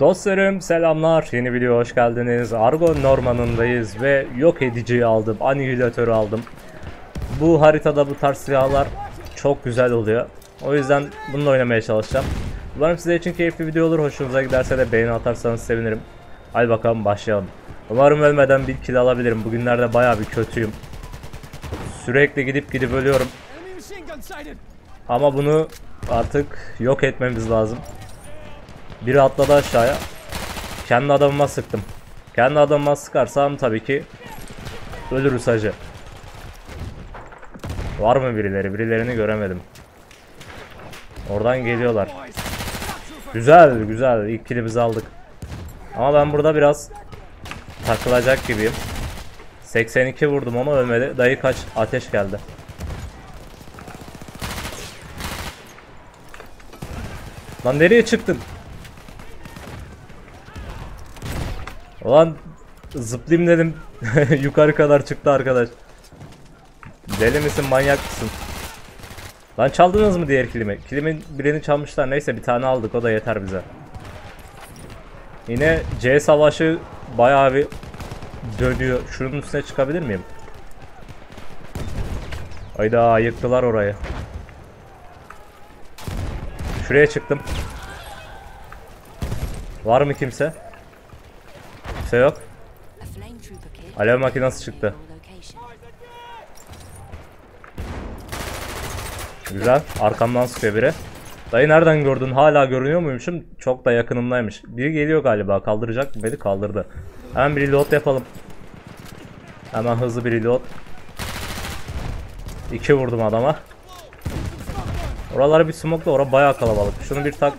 Dostlarım selamlar, yeni video hoş geldiniz. Argon Norman'ındayız ve yok ediciyi aldım, anihilatörü aldım. Bu haritada bu tarz silahlar çok güzel oluyor. O yüzden bunu oynamaya çalışacağım. Umarım size için keyifli video olur. Hoşunuza giderse de beğeni atarsanız sevinirim. Hadi bakalım başlayalım. Umarım ölmeden bir kill alabilirim. Bugünlerde bayağı bir kötüyüm. Sürekli gidip ölüyorum. Ama bunu artık yok etmemiz lazım. Biri atladı aşağıya. Kendi adamıma sıktım. Kendi adamıma sıkarsam tabii ki ölürüz hacı. Var mı birileri? Birilerini göremedim. Oradan geliyorlar. Güzel güzel, ilk killimizi aldık. Ama ben burada biraz takılacak gibiyim. 82 vurdum ama ölmedi. Dayı kaç, ateş geldi. Lan nereye çıktın? Ulan zıplayayım dedim. Yukarı kadar çıktı arkadaş. Deli misin, manyak mısın? Lan çaldınız mı diğer kilimi? Kilimin birini çalmışlar. Neyse bir tane aldık, o da yeter bize. Yine C savaşı bayağı bir dönüyor. Şunun üstüne çıkabilir miyim? Hayda, yıktılar orayı. Şuraya çıktım. Var mı kimse? Kimse yok. Alev makinesi çıktı. Güzel. Arkamdan sıkıyor biri. Dayı nereden gördün? Hala görünüyor muymuşum? Çok da yakınımdaymış. Biri geliyor galiba. Kaldıracak mı beni? Kaldırdı. Hemen bir reload yapalım. Hemen hızlı bir reload. 2 vurdum adama. Oralara bir smoke'la, orası bayağı kalabalık. Şunu bir tak.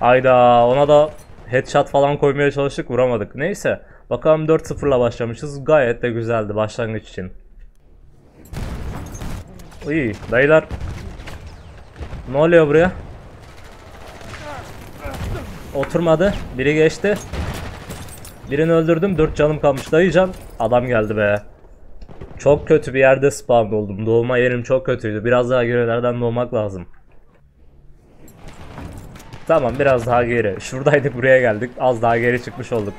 Hayda, ona da headshot falan koymaya çalıştık, vuramadık. Neyse. Bakalım 4-0'la başlamışız. Gayet de güzeldi başlangıç için. İyi dayılar. Ne oluyor buraya? Oturmadı. Biri geçti. Birini öldürdüm. 4 canım kalmış dayı can. Adam geldi be. Çok kötü bir yerde spawn oldum. Doğma yerim çok kötüydü. Biraz daha gerilerden doğmak lazım. Tamam, biraz daha geri. Şuradaydık, buraya geldik. Az daha geri çıkmış olduk.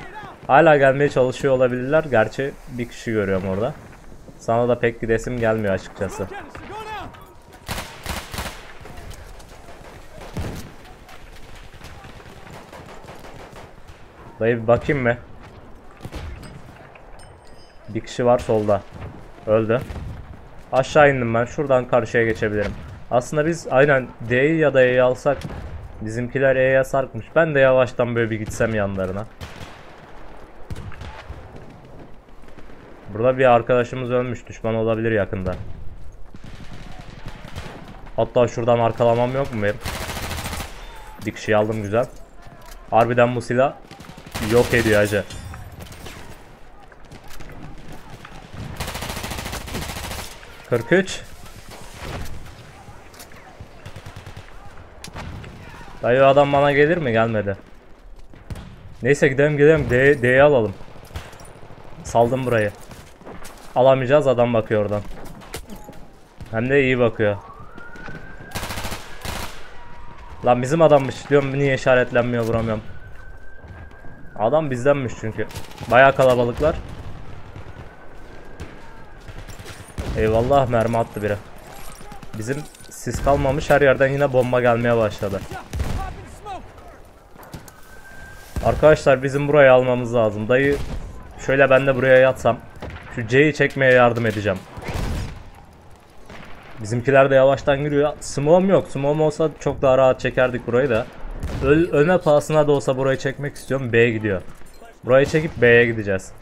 Hala gelmeye çalışıyor olabilirler. Gerçi bir kişi görüyorum orada. Sana da pek gidesim gelmiyor açıkçası. Dayı bir bakayım mı? Bir kişi var solda. Öldü. Aşağı indim ben. Şuradan karşıya geçebilirim. Aslında biz aynen D'yi ya da E'yi alsak. Bizimkiler E'ye sarkmış. Ben de yavaştan böyle bir gitsem yanlarına. Burada bir arkadaşımız ölmüş. Düşman olabilir yakında. Hatta şuradan arkalamam yok mu benim? Bir kişiyi aldım, güzel. Harbiden bu silah yok ediyor hacı. ...43. Dayı adam bana gelir mi? Gelmedi. Neyse gidelim. D'yi alalım. Saldım burayı. Alamayacağız, adam bakıyor oradan. Hem de iyi bakıyor. Lan bizim adammış diyorum, niye işaretlenmiyor, vuramıyorum. Adam bizdenmiş çünkü. Bayağı kalabalıklar. Eyvallah, mermi attı biri. Bizim sis kalmamış, her yerden yine bomba gelmeye başladı. Arkadaşlar bizim burayı almamız lazım. Dayı şöyle, ben de buraya yatsam. Şu C'yi çekmeye yardım edeceğim. Bizimkiler de yavaştan giriyor. Smoke'um yok. Smoke'um olsa çok daha rahat çekerdik burayı da. Ölme pahasına da olsa burayı çekmek istiyorum. B'ye gidiyor. Burayı çekip B'ye gideceğiz.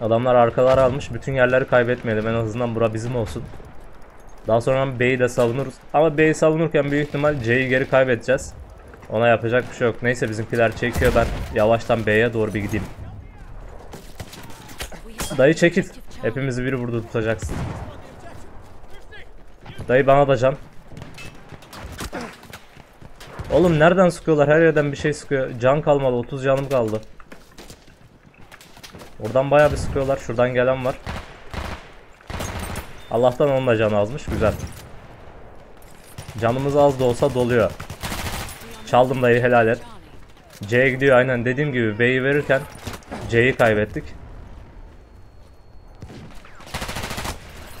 Adamlar arkalar almış. Bütün yerleri kaybetmeyelim. En azından bura bizim olsun. Daha sonra B'yi de savunuruz. Ama B'yi savunurken büyük ihtimal C'yi geri kaybedeceğiz. Ona yapacak bir şey yok. Neyse bizimkiler çekiyor. Ben yavaştan B'ye doğru bir gideyim. Dayı çekil. Hepimizi biri vurdu, tutacaksın. Dayı bana da can. Oğlum nereden sıkıyorlar? Her yerden bir şey sıkıyor. Can kalmadı. 30 canım kaldı. Oradan bayağı bir sıkıyorlar. Şuradan gelen var. Allah'tan onun da canı azmış. Güzel. Canımız az da olsa doluyor. Çaldım dayı, helal et. C'ye gidiyor aynen, dediğim gibi B'yi verirken C'yi kaybettik.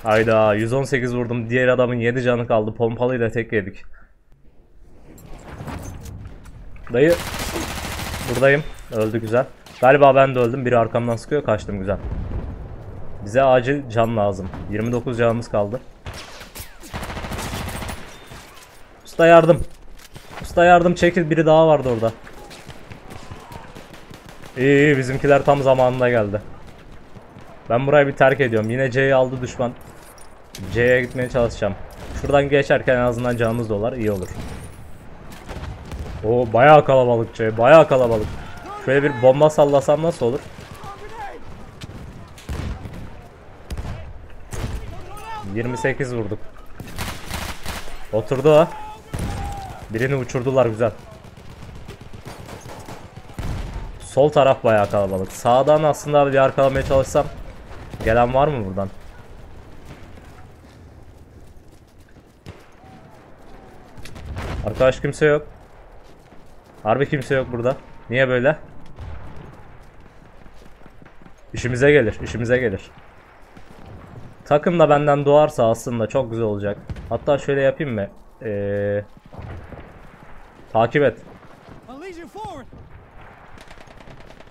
Hayda, 118 vurdum, diğer adamın 7 canı kaldı, pompalıyla tek yedik. Dayı buradayım, öldü güzel. Galiba ben de öldüm, biri arkamdan sıkıyor, kaçtım güzel. Bize acil can lazım, 29 canımız kaldı. Usta yardım, usta yardım, çekil, biri daha vardı orada. İyi iyi, bizimkiler tam zamanında geldi. Ben burayı bir terk ediyorum. Yine C'yi aldı düşman. C'ye gitmeye çalışacağım. Şuradan geçerken en azından canımız dolar, iyi olur. Oo bayağı kalabalık C, bayağı kalabalık. Şöyle bir bomba sallasam nasıl olur? ...28 vurduk. Oturdu ha. Birini uçurdular güzel. Sol taraf bayağı kalabalık. Sağdan aslında bir arkalamaya çalışsam... Gelen var mı buradan? Arkadaş kimse yok. Harbi kimse yok burada. Niye böyle? İşimize gelir, işimize gelir. Takım da benden doğarsa aslında çok güzel olacak. Hatta şöyle yapayım mı? Takip et.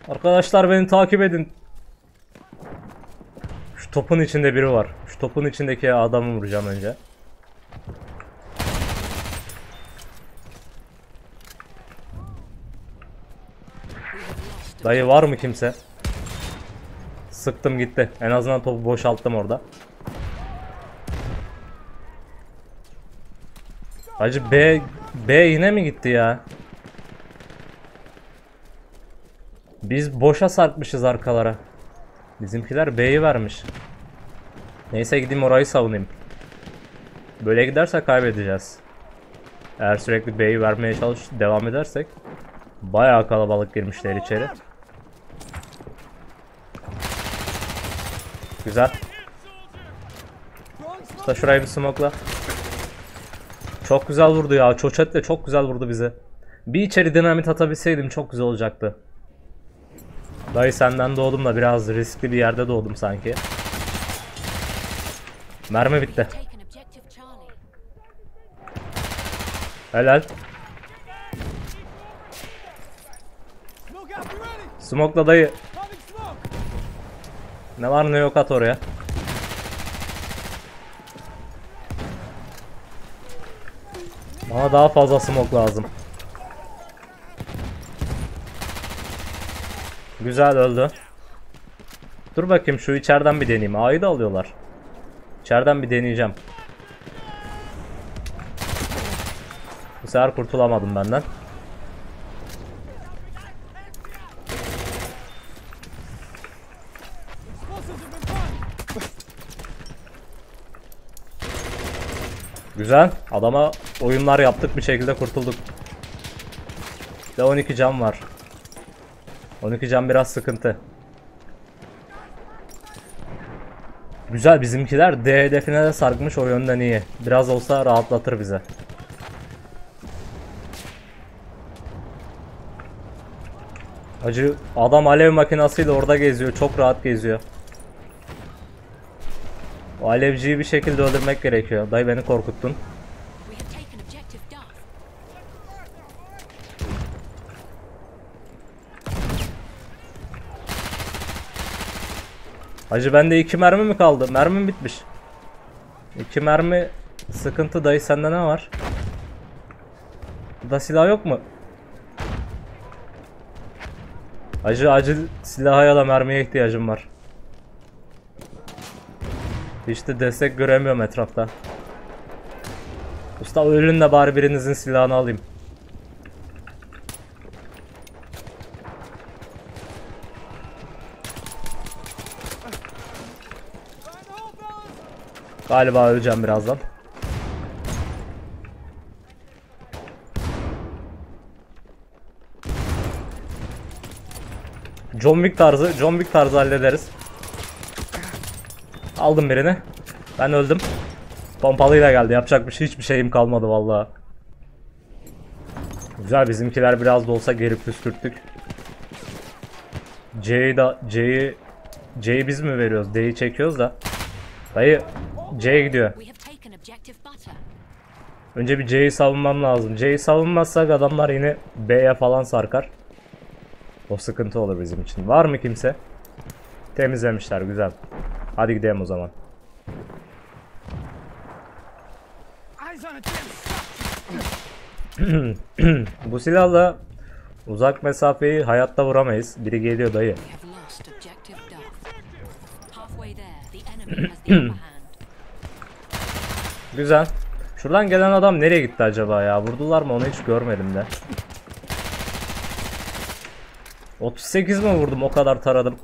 Arkadaşlar beni takip edin. Şu topun içinde biri var. Şu topun içindeki adamı vuracağım önce. Dayı var mı kimse? Sıktım gitti. En azından topu boşalttım orada. Hacı B yine mi gitti ya? Biz boşa sarkmışız arkalara. Bizimkiler B'yi vermiş. Neyse gideyim orayı savunayım. Böyle giderse kaybedeceğiz. Eğer sürekli B'yi vermeye devam edersek. Bayağı kalabalık girmişler içeri. Güzel. İşte şurayı bir smoke'la. Çok güzel vurdu ya. Çoçet'le çok güzel vurdu bize. Bir içeri dinamit atabilseydim çok güzel olacaktı. Dayı senden doğdum da biraz riskli bir yerde doğdum sanki. Mermi bitti. Helal. Smoke'la dayı. Ne var ne yok at oraya. Bana daha fazla smoke lazım. Güzel öldü. Dur bakayım şu içeriden bir deneyeyim. A'yı da alıyorlar. İçeriden bir deneyeceğim. Bu sefer kurtulamadım benden. Güzel. Adama oyunlar yaptık, bir şekilde kurtulduk. Bir de 12 cam var. 12 cam biraz sıkıntı. Güzel, bizimkiler D hedefine de sarkmış, o yönden iyi. Biraz olsa rahatlatır bize. Acı adam alev makinasıyla orada geziyor. Çok rahat geziyor. O alevciyi bir şekilde öldürmek gerekiyor. Dayı beni korkuttun. Hacı bende 2 mermi mi kaldı? Mermim bitmiş. 2 mermi sıkıntı dayı, sende ne var? Burada silah yok mu? Hacı acil silaha ya da mermiye ihtiyacım var. Hiç de destek göremiyorum etrafta. Usta ölün de bari birinizin silahını alayım. Galiba öleceğim birazdan. John Wick tarzı hallederiz. Aldım birini. Ben öldüm. Pompalıyla geldi. Yapacak bir şey, hiçbir şeyim kalmadı vallahi. Güzel, bizimkiler biraz da olsa geri püskürttük. C'yi biz mi veriyoruz? D'yi çekiyoruz da. Dayı C'ye gidiyor. Önce bir C'yi savunmam lazım. C'yi savunmazsak adamlar yine B'ye falan sarkar. O sıkıntı olur bizim için. Var mı kimse? Temizlemişler, güzel. Hadi gidelim o zaman. Bu silahla uzak mesafeyi hayatta vuramayız. Biri geliyor dayı. Güzel. Şuradan gelen adam nereye gitti acaba ya? Vurdular mı onu, hiç görmedim de. 38 mi vurdum, o kadar taradım.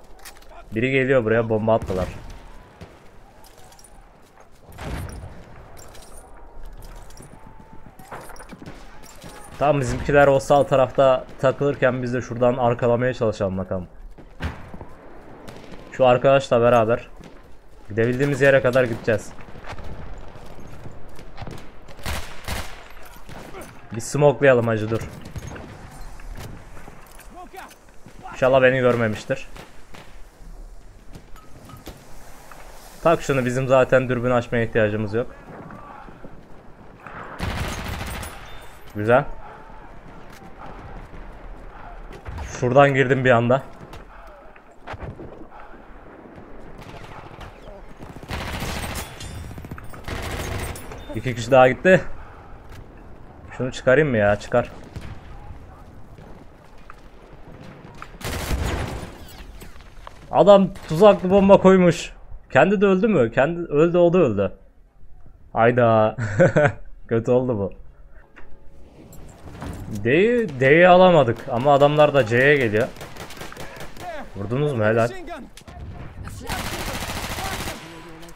Biri geliyor buraya, bomba attılar. Tamam, bizimkiler o sağ tarafta takılırken biz de şuradan arkalamaya çalışalım bakalım. Şu arkadaşla beraber gidebildiğimiz yere kadar gideceğiz. Bir smokelayalım hacı, dur. İnşallah beni görmemiştir. Tak şunu, bizim zaten dürbün açmaya ihtiyacımız yok. Güzel. Şuradan girdim bir anda. İki kişi daha gitti. Şunu çıkarayım mı ya? Çıkar. Adam tuzaklı bomba koymuş. Kendi de öldü mü? Kendi öldü, o da öldü. Hayda. Kötü oldu bu. D'yi alamadık ama adamlar da C'ye geliyor. Vurdunuz mu? Helal.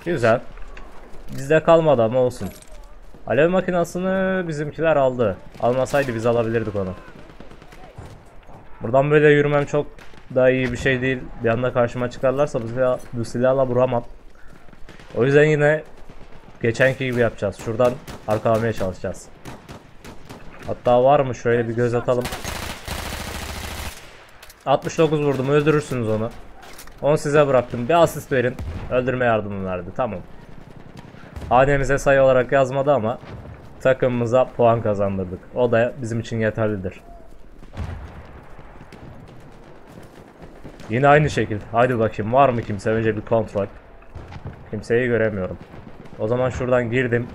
Güzel. Bizde kalmadı ama olsun. Alev makinasını bizimkiler aldı. Almasaydı biz alabilirdik onu. Buradan böyle yürümem çok daha iyi bir şey değil. Bir anda karşıma çıkarlarsa bu silahla vuramam. O yüzden yine geçenki gibi yapacağız. Şuradan arkalamaya çalışacağız. Hatta var mı? Şöyle bir göz atalım. 69 vurdum. Öldürürsünüz onu. Onu size bıraktım. Bir asist verin. Öldürme yardımı verdi. Tamam. Hanemize sayı olarak yazmadı ama takımımıza puan kazandırdık. O da bizim için yeterlidir. Yine aynı şekilde. Haydi bakayım, var mı kimse? Önce bir kontrol. Kimseyi göremiyorum. O zaman şuradan girdim.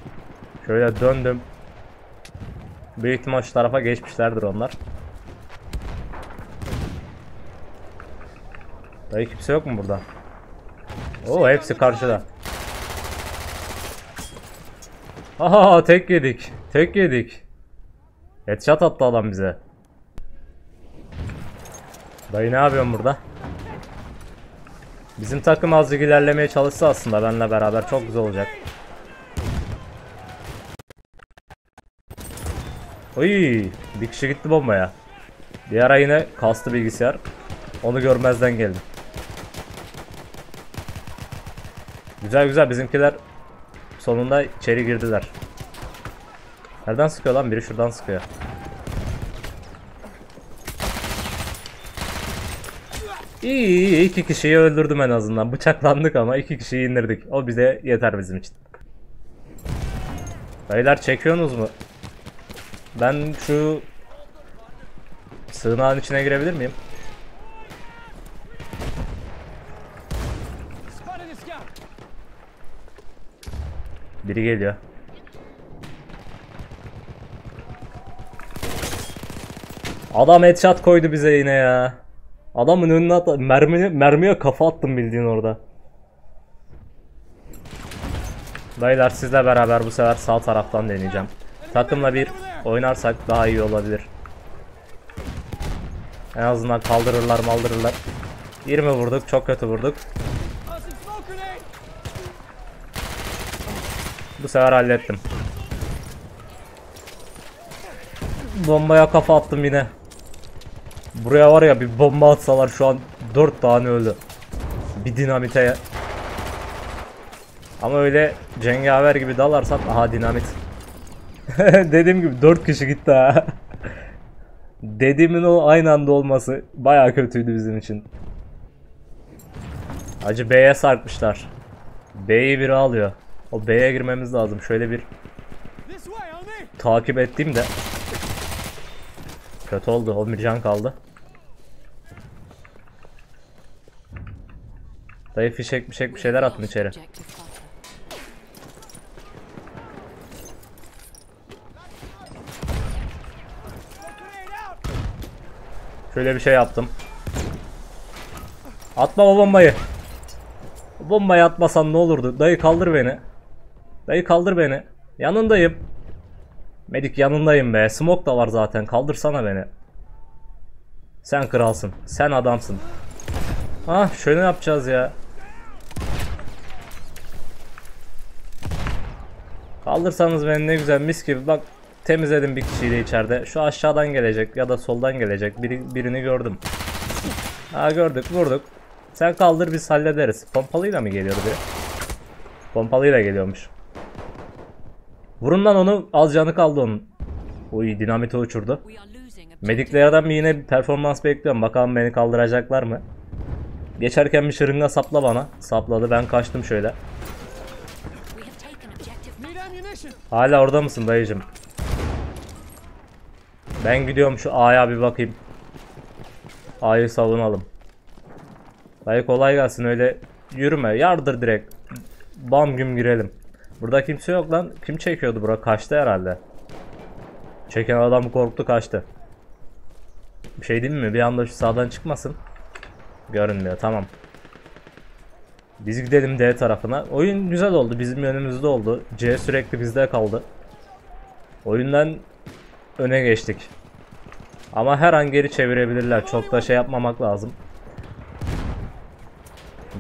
Şöyle döndüm. Büyük ihtimal şu tarafa geçmişlerdir onlar. Dayı kimse yok mu burada? Oo, hepsi karşıda. Aha, tek yedik. Tek yedik. Headshot attı adam bize. Dayı ne yapıyorsun burada? Bizim takım azıcık ilerlemeye çalışsa aslında benimle beraber çok güzel olacak. Oy, bir kişi gitti bombaya. Bir ara yine kastı bilgisayar. Onu görmezden geldim. Güzel güzel, bizimkiler sonunda içeri girdiler. Nereden sıkıyor lan? Biri şuradan sıkıyor. İyi, iki kişiyi öldürdüm en azından. Bıçaklandık ama iki kişiyi indirdik. O bize yeter, bizim için. Dayılar çekiyorsunuz mu? Ben şu sığınağın içine girebilir miyim? Biri geliyor. Adam headshot koydu bize yine ya. Adamın önüne at, mermiye kafa attım bildiğin orada. Dayılar, sizle beraber bu sefer sağ taraftan deneyeceğim. Takımla bir oynarsak daha iyi olabilir. En azından kaldırırlar maldırırlar. 20 vurduk, çok kötü vurduk. Bu sefer hallettim. Bombaya kafa attım yine. Buraya var ya, bir bomba atsalar şu an 4 tane öldü. Bir dinamite Ama öyle cengaver gibi dalarsan, aha dinamit. Dediğim gibi 4 kişi gitti ha. Dediğimin o aynı anda olması bayağı kötüydü bizim için. Acı B'ye sarkmışlar. B'yi biri alıyor. O B'ye girmemiz lazım. Şöyle bir takip ettiğim de kötü oldu. 11 can kaldı. Dayı fişek bir şeyler atın içeri. Şöyle bir şey yaptım. Atma o bombayı. Bombayı atmasan ne olurdu? Dayı kaldır beni. Dayı kaldır beni. Yanındayım. Medik yanındayım be. Smoke da var zaten. Kaldırsana beni. Sen kralsın. Sen adamsın. Ha şöyle yapacağız ya. Kaldırsanız beni ne güzel, mis gibi. Bak temizledim bir kişiyle içeride. Şu aşağıdan gelecek ya da soldan gelecek. Birini gördüm. Ha gördük, vurduk. Sen kaldır, biz hallederiz. Pompalıyla mı geliyordu biri? Pompalıyla geliyormuş. Vurun lan onu, az canı kaldı onun. Uy, dinamiti uçurdu. Mediklerden yine bir performans bekliyorum. Bakalım beni kaldıracaklar mı? Geçerken bir şırınga sapla bana. Sapladı, ben kaçtım şöyle. Hala orada mısın dayıcım? Ben gidiyorum şu A'ya bir bakayım. A'yı savunalım. Dayı kolay gelsin, öyle yürüme, yardır direkt. Bam güm girelim. Burada kimse yok lan. Kim çekiyordu bura? Kaçtı herhalde. Çeken adam korktu, kaçtı. Bir şey değil mi? Bir anda şu sağdan çıkmasın. Görünmüyor, tamam. Biz gidelim D tarafına. Oyun güzel oldu, bizim önümüzde oldu. C sürekli bizde kaldı. Oyundan öne geçtik. Ama her an geri çevirebilirler. Çok da şey yapmamak lazım.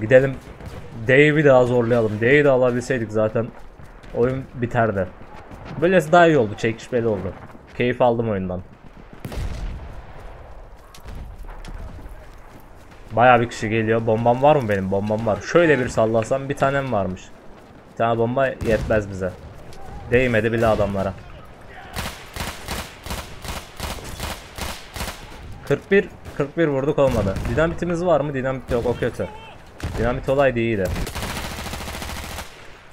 Gidelim. D'yi bir daha zorlayalım. D'yi de alabilseydik zaten oyun biterdi. Böylesi daha iyi oldu. Çekişmeli oldu. Keyif aldım oyundan. Bayağı bir kişi geliyor. Bombam var mı benim? Bombam var. Şöyle bir sallasam bir tanem varmış. Bir tane bomba yetmez bize. Değmedi bile adamlara. 41 vurduk, olmadı. Dinamitimiz var mı? Dinamit yok, o kötü. Dinamit olaydı iyiydi.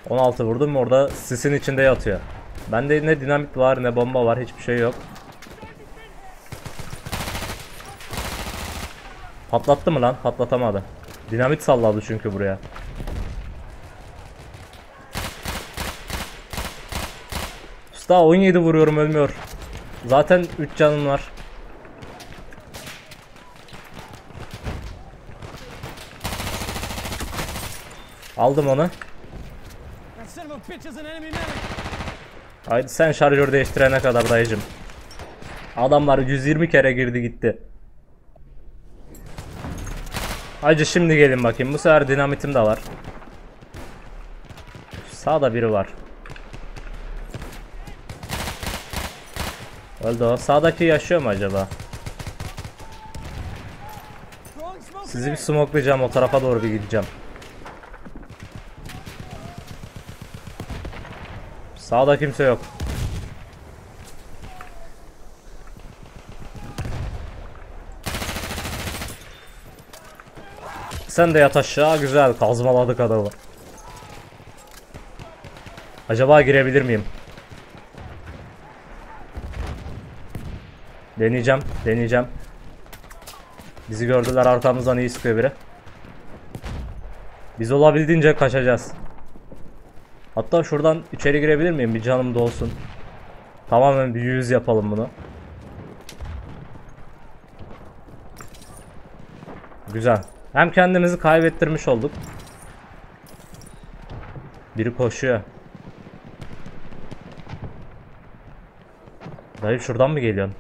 16 vurdum, orada sisin içinde yatıyor. Bende ne dinamit var ne bomba var, hiçbir şey yok. Patlattı mı lan? Patlatamadı. Dinamit salladı çünkü buraya. Usta 17 vuruyorum, ölmüyor. Zaten 3 canım var. Aldım onu. Haydi sen şarjör değiştirene kadar dayıcım. Adamlar 120 kere girdi gitti. Hacı şimdi gelin bakayım. Bu sefer dinamitim de var. Sağda biri var. Öldü o. Sağdaki yaşıyor mu acaba? Sizi bir smokelayacağım. O tarafa doğru bir gideceğim. Sağda kimse yok. Sen de yat aşağı. Güzel, kazmaladık adamı. Acaba girebilir miyim? Deneyeceğim, deneyeceğim. Bizi gördüler, arkamızdan iyi sıkıyor biri. Biz olabildiğince kaçacağız. Hatta şuradan içeri girebilir miyim? Bir canım da olsun. Tamamen bir yüz yapalım bunu. Güzel. Hem kendimizi kaybettirmiş olduk. Biri koşuyor. Dayı şuradan mı geliyorsun?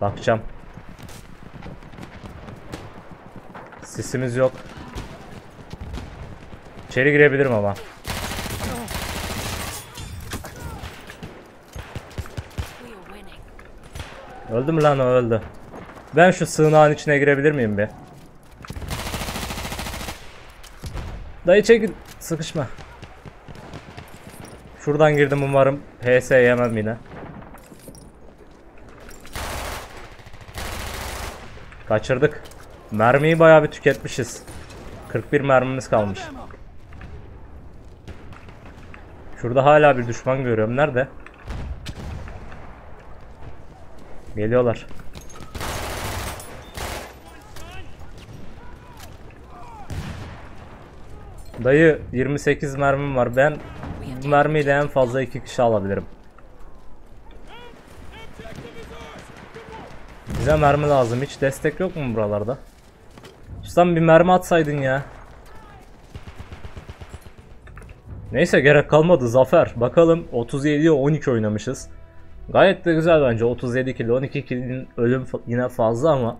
Bakacağım. Sesimiz yok. İçeri girebilirim ama. Öldü mü lan o? Öldü. Ben şu sığınağın içine girebilir miyim be? Dayı çekin. Sıkışma. Şuradan girdim, umarım PS yemem yine. Kaçırdık. Mermiyi bayağı bir tüketmişiz. 41 mermimiz kalmış. Şurada hala bir düşman görüyorum. Nerede? Geliyorlar. Dayı 28 mermim var. Ben bu mermiyle en fazla 2 kişi alabilirim. Bize mermi lazım. Hiç destek yok mu buralarda? Ustam bir mermi atsaydın ya. Neyse gerek kalmadı Zafer. Bakalım 37'ye 12 oynamışız. Gayet de güzel bence. 37 kill, 12 kill'in ölüm yine fazla ama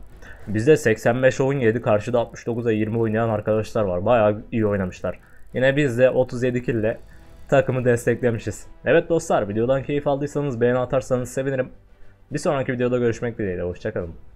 bizde 85'e 17, karşıda 69'a 20 oynayan arkadaşlar var. Bayağı iyi oynamışlar. Yine biz de 37 kill ile takımı desteklemişiz. Evet dostlar, videodan keyif aldıysanız beğeni atarsanız sevinirim. Bir sonraki videoda görüşmek dileğiyle. Hoşçakalın.